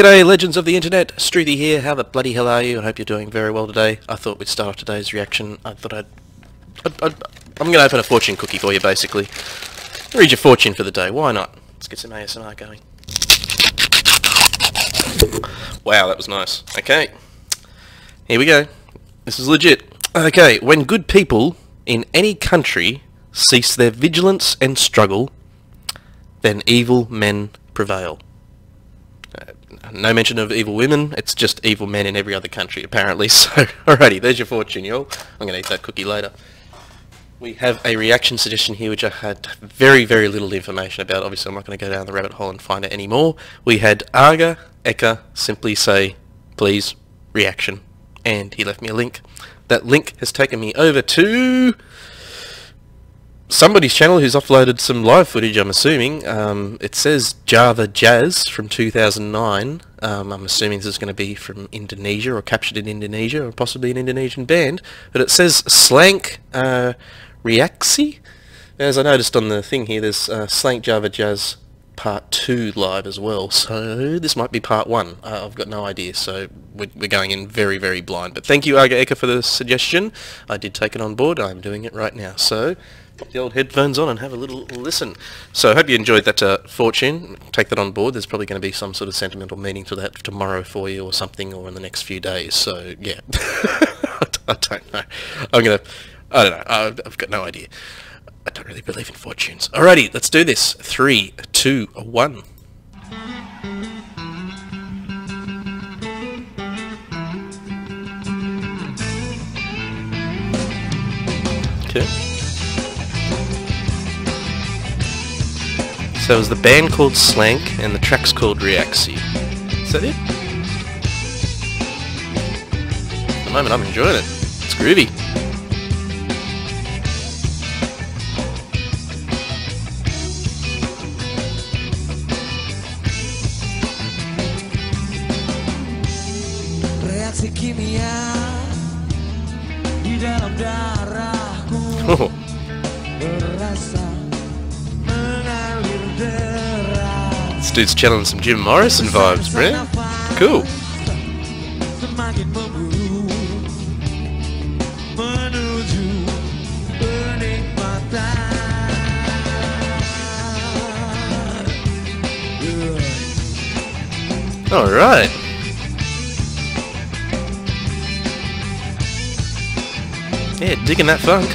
G'day legends of the internet, Struthy here, how the bloody hell are you? I hope you're doing very well today. I thought we'd start off today's reaction. I thought I'm going to open a fortune cookie for you basically. Read your fortune for the day, why not? Let's get some ASMR going. Wow, that was nice. Okay, here we go. This is legit. Okay, when good people in any country cease their vigilance and struggle, then evil men prevail. No mention of evil women, it's just evil men in every other country apparently, so alrighty, there's your fortune y'all. I'm gonna eat that cookie later. We have a reaction suggestion here which I had very little information about, obviously I'm not going to go down the rabbit hole and find out any more. We had Arga Eka simply say, please, reaction, and he left me a link. That link has taken me over to somebody's channel who's offloaded some live footage, I'm assuming. It says Java Jazz from 2009. I'm assuming this is going to be from Indonesia or captured in Indonesia or possibly an Indonesian band. But it says Slank Reaksi. As I noticed on the thing here, there's Slank Java Jazz Part 2 live as well. So this might be Part 1. I've got no idea. So we're going in very blind. But thank you Arga Eka for the suggestion. I did take it on board. I'm doing it right now. So put the old headphones on and have a little listen. So I hope you enjoyed that fortune. Take that on board. There's probably going to be some sort of sentimental meaning to that tomorrow for you or something, or in the next few days. So yeah, I don't know. I don't know. I've got no idea. I don't really believe in fortunes. Alrighty, let's do this. 3, 2, 1. Okay. So it was the band called Slank and the track's called Reaksi. Is that it? At the moment I'm enjoying it. It's groovy. Oh. This dude's channeling some Jim Morrison vibes, bro. Cool. Alright. Yeah, digging that funk.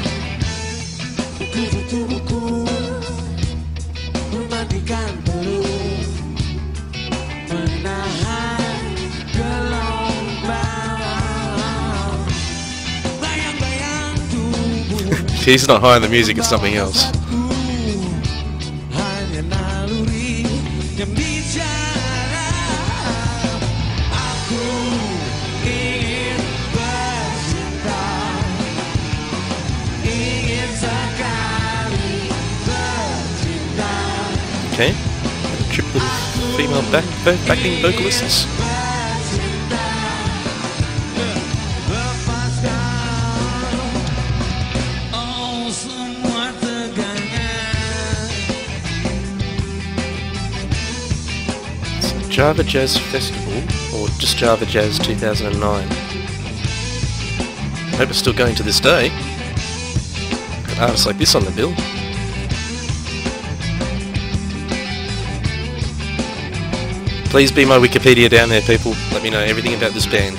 He's not high on the music, it's something else. Okay, a triplet of female backing vocalists. Java Jazz Festival, or just Java Jazz 2009. Hope it's still going to this day. Got artists like this on the bill. Please be my Wikipedia down there, people. Let me know everything about this band.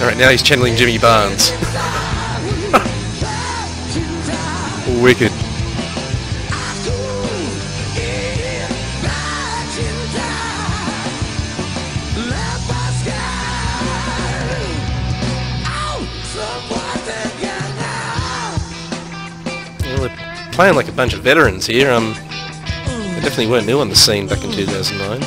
Alright, now he's channeling Jimmy Barnes. Wicked. Well, they're playing like a bunch of veterans here. They definitely weren't new on the scene back in 2009.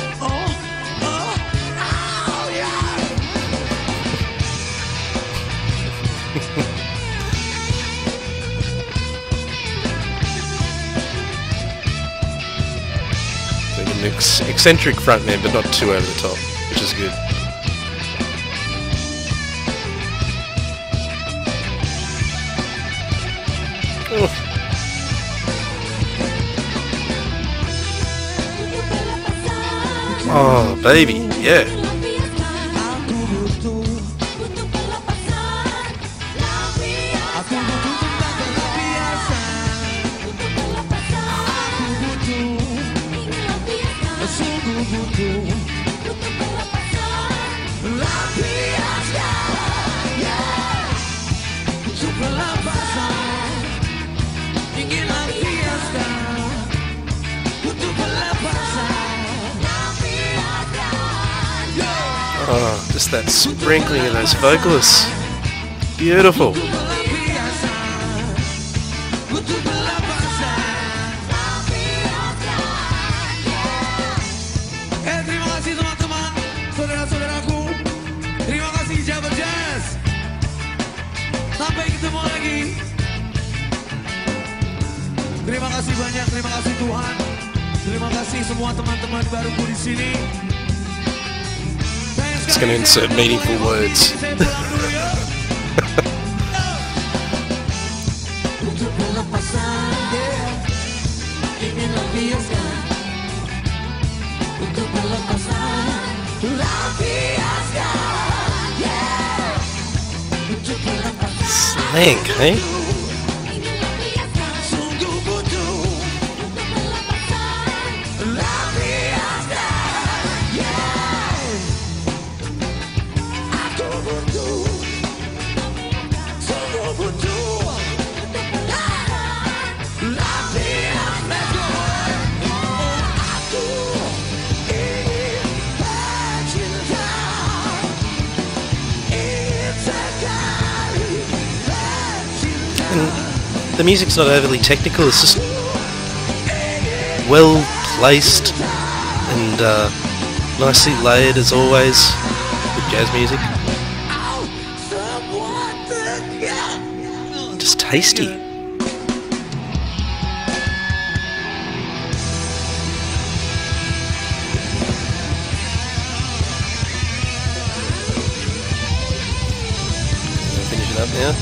an eccentric frontman, but not too over the top, which is good. Oh. Oh, baby, yeah. Oh, just that sprinkling of those vocalists. Beautiful. Reaksi Java Jazz. Sampai ketemu lagi. Terima kasih banyak, terima kasih Tuhan. Terima kasih semua teman-teman baruku di sini. It's going to insert meaningful words. Slank, eh? And the music's not overly technical, it's just well placed and nicely layered as always with jazz music. Just tasty. Finish it up now.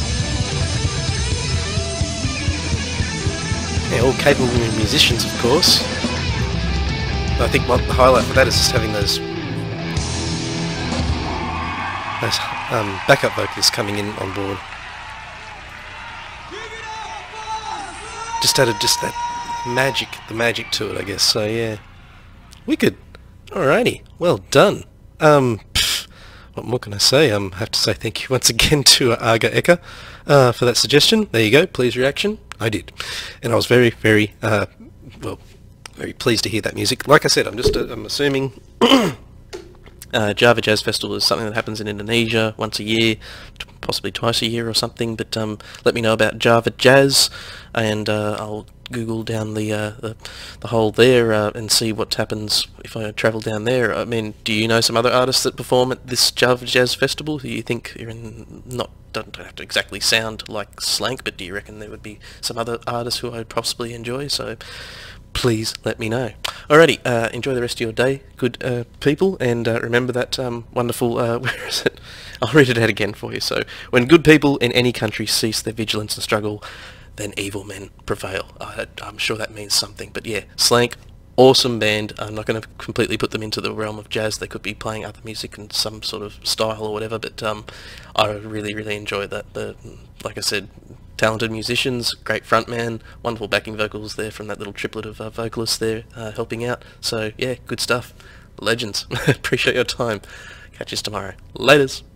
Yeah, all capable musicians, of course. But I think the highlight for that is just having those backup vocalists coming in on board. Just added just that magic, the magic to it, I guess. So yeah, wicked. Alrighty, well done. What more can I say? I have to say thank you once again to Arga Eka for that suggestion. There you go, please reaction. I did. And I was very, very, very pleased to hear that music. Like I said, I'm assuming Java Jazz Festival is something that happens in Indonesia once a year, possibly twice a year or something, but let me know about Java Jazz, and I'll Google down the hole there and see what happens if I travel down there. I mean, do you know some other artists that perform at this Java Jazz Festival who you think are in, don't have to exactly sound like Slank, but do you reckon there would be some other artists who I'd possibly enjoy? So please let me know. Alrighty, enjoy the rest of your day, good people, and remember that wonderful, where is it? I'll read it out again for you. So, when good people in any country cease their vigilance and struggle, then evil men prevail. I'm sure that means something, but yeah, Slank, awesome band. I'm not going to completely put them into the realm of jazz. They could be playing other music in some sort of style or whatever, but I really, really enjoy that. Like I said, talented musicians, great frontman, wonderful backing vocals there from that little triplet of vocalists there helping out. So yeah, good stuff. Legends. Appreciate your time. Catch us tomorrow. Laters.